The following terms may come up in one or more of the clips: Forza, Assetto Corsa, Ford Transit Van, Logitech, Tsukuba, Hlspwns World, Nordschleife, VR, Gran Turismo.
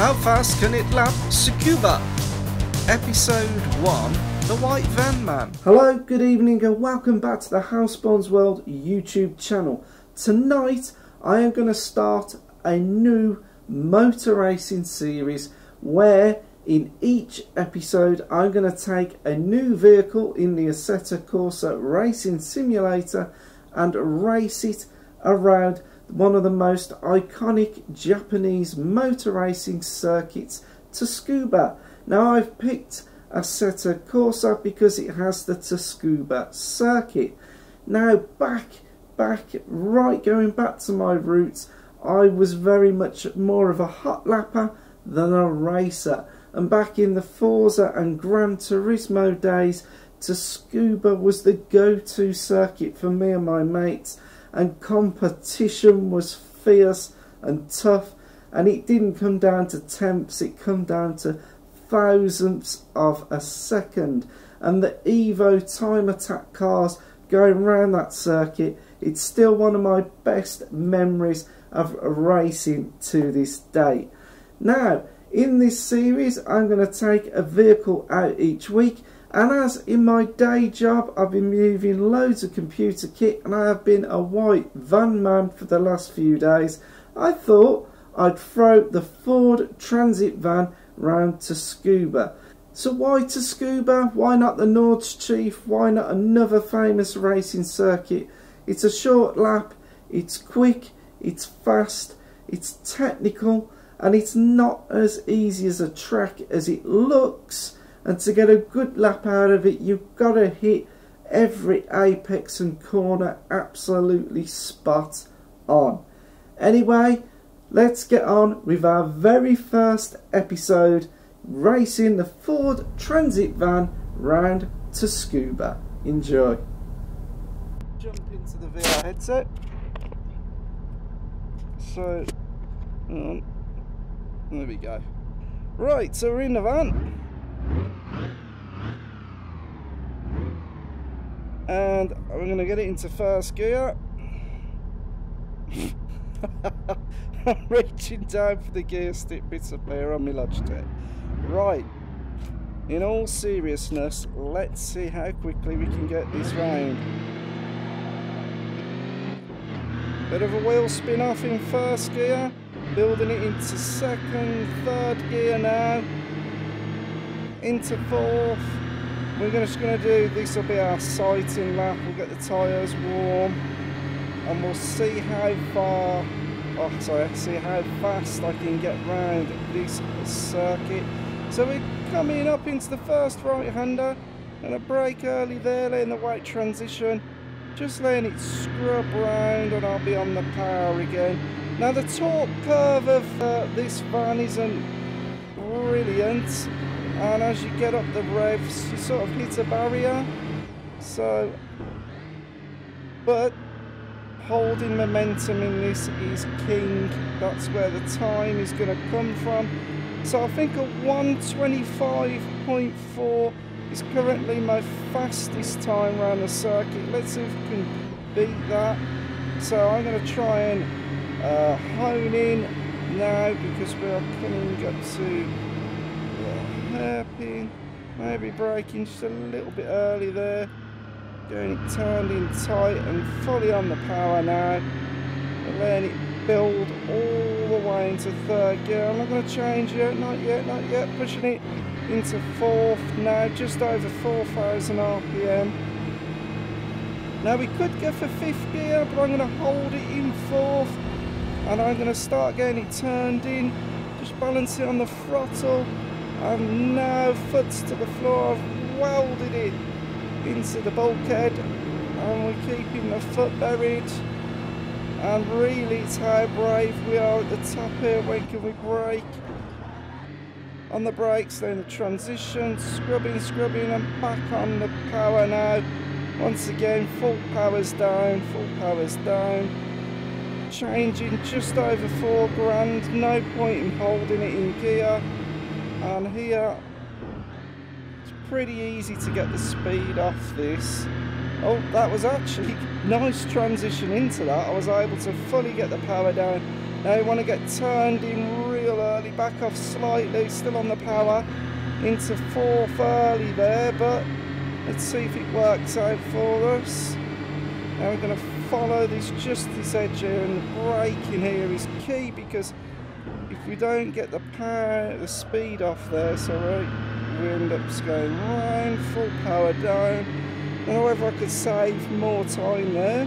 How fast can it lap Tsukuba? Episode 1, The White Van Man. Hello, good evening and welcome back to the Hlspwns World YouTube channel. Tonight I am going to start a new motor racing series where in each episode I'm going to take a new vehicle in the Assetto Corsa racing simulator and race it around one of the most iconic Japanese motor racing circuits, Tsukuba. Now I've picked Assetto Corsa because it has the Tsukuba circuit. Now going back to my roots, I was very much more of a hot lapper than a racer. And back in the Forza and Gran Turismo days, Tsukuba was the go-to circuit for me and my mates, and competition was fierce and tough, and it didn't come down to tenths, it come down to thousandths of a second. And the Evo time attack cars going around that circuit, it's still one of my best memories of racing to this day. Now in this series I'm going to take a vehicle out each week, and as in my day job I've been moving loads of computer kit and I have been a white van man for the last few days, I thought I'd throw the Ford Transit Van round Tsukuba. So why Tsukuba? Why not the Nordschleife? Why not another famous racing circuit? It's a short lap, it's quick, it's fast, it's technical, and it's not as easy as a track as it looks. And to get a good lap out of it, you've got to hit every apex and corner absolutely spot on. Anyway, let's get on with our very first episode, racing the Ford Transit Van round Tsukuba. Enjoy. Jump into the VR headset. So, hang on. There we go. Right, so we're in the van. And we're going to get it into first gear. I'm reaching down for the gear stick bits up here on my Logitech. Right, in all seriousness, let's see how quickly we can get this round. Bit of a wheel spin off in first gear, building it into second, third gear now, into fourth. We're just going to do, this will be our sighting lap, we'll get the tyres warm and we'll see how far, oh sorry, see how fast I can get round this circuit. So we're coming up into the first right-hander, and a brake early there, letting the weight transition, just letting it scrub round, and I'll be on the power again. Now the torque curve of this van isn't brilliant, and as you get up the revs you sort of hit a barrier, so, but holding momentum in this is king. That's where the time is going to come from. So I think a 1:25.4 is currently my fastest time around the circuit. Let's see if we can beat that. So I'm going to try and hone in now because we are coming up to hairpin, maybe braking just a little bit early there, getting it turned in tight and fully on the power now, and letting it build all the way into third gear. I'm not going to change yet, not yet, not yet, pushing it into fourth now, just over 4,000 RPM. Now we could go for fifth gear, but I'm going to hold it in fourth, and I'm going to start getting it turned in, just balance it on the throttle. And now foot's to the floor, I've welded it into the bulkhead, and we're keeping the foot buried. And really it's how brave we are at the top here. When can we brake? On the brakes, then the transition, scrubbing, scrubbing, and back on the power now. Once again, full power's down, full power's down. Changing just over 4 grand, no point in holding it in gear. And here, it's pretty easy to get the speed off this. Oh, that was actually nice transition into that. I was able to fully get the power down Now we want to get turned in real early, back off slightly, still on the power, into fourth early there, but let's see if it works out for us. Now we're going to follow this justice edge here, and the braking here is key, because if we don't get the power, the speed off there, so we end up just going round, full power down. And however I could save more time there,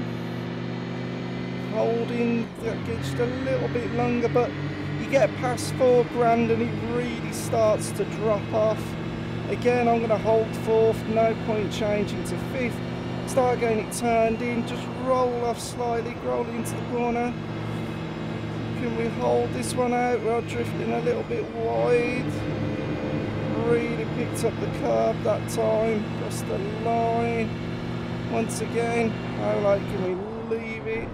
holding that just a little bit longer, but you get past 4 grand and it really starts to drop off. Again, I'm going to hold fourth, no point changing to fifth, start getting it turned in, just roll off slightly, roll into the corner. Can we hold this one out? We're drifting a little bit wide. Really picked up the curb that time, just the line. Once again, how late can we leave it?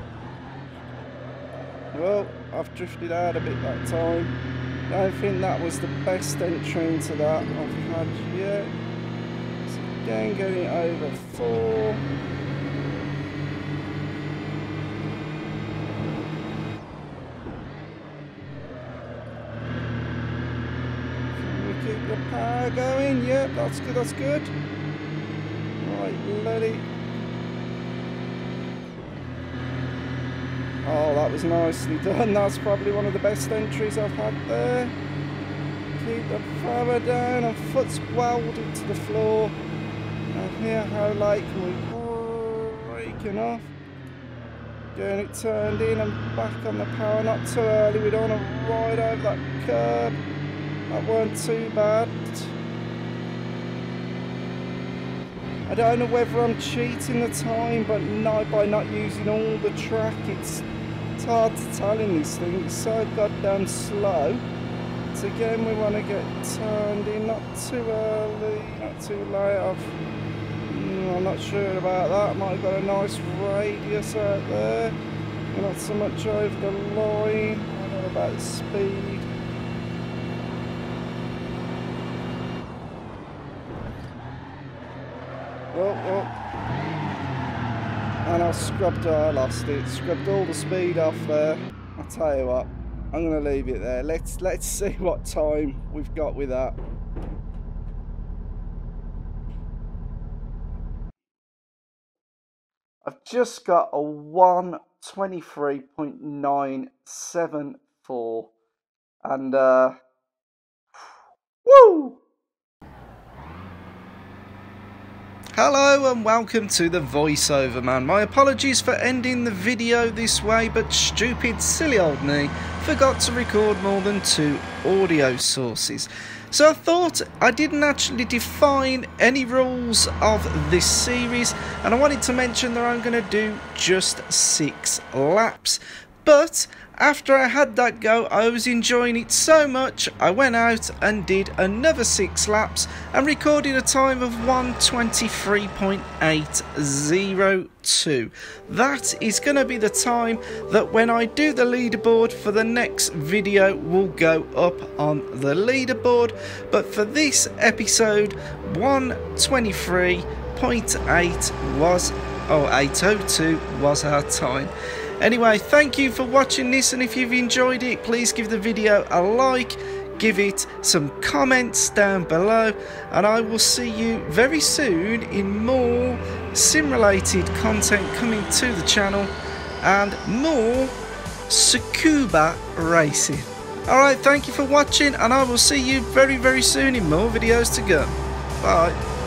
Well, I've drifted out a bit that time. I don't think that was the best entry into that I've had yet. So again, getting it over four. Keep the power going, yep, that's good, that's good. Right, let it. Oh, that was nicely done, that's probably one of the best entries I've had there. Keep the power down, and foot's welded to the floor. And here, how late can we breaking off? Getting it turned in and back on the power, not too early, we don't want to ride over that curb. That weren't too bad. I don't know whether I'm cheating the time, but no, by not using all the track, it's hard to tell in this thing. It's so goddamn slow. So again, we want to get turned in, not too early, not too late. I'm not sure about that. Might have got a nice radius out there. Not so much over the line. I don't know about the speed. Oh, oh. And I lost it, scrubbed all the speed off there. I'll tell you what, I'm going to leave it there. Let's see what time we've got with that. I've just got a 1:23.974 and woo! Hello and welcome to the voiceover man. My apologies for ending the video this way, but stupid, silly old me forgot to record more than 2 audio sources. So I thought I didn't actually define any rules of this series, and I wanted to mention that I'm going to do just 6 laps. But after I had that go, I was enjoying it so much, I went out and did another 6 laps and recorded a time of 1:23.802. That is going to be the time that when I do the leaderboard for the next video will go up on the leaderboard. But for this episode, 1:23.802 was our time. Anyway, thank you for watching this, and if you've enjoyed it, please give the video a like, give it some comments down below, and I will see you very soon in more sim-related content coming to the channel and more Tsukuba racing. Alright, thank you for watching, and I will see you very, very soon in more videos to go. Bye.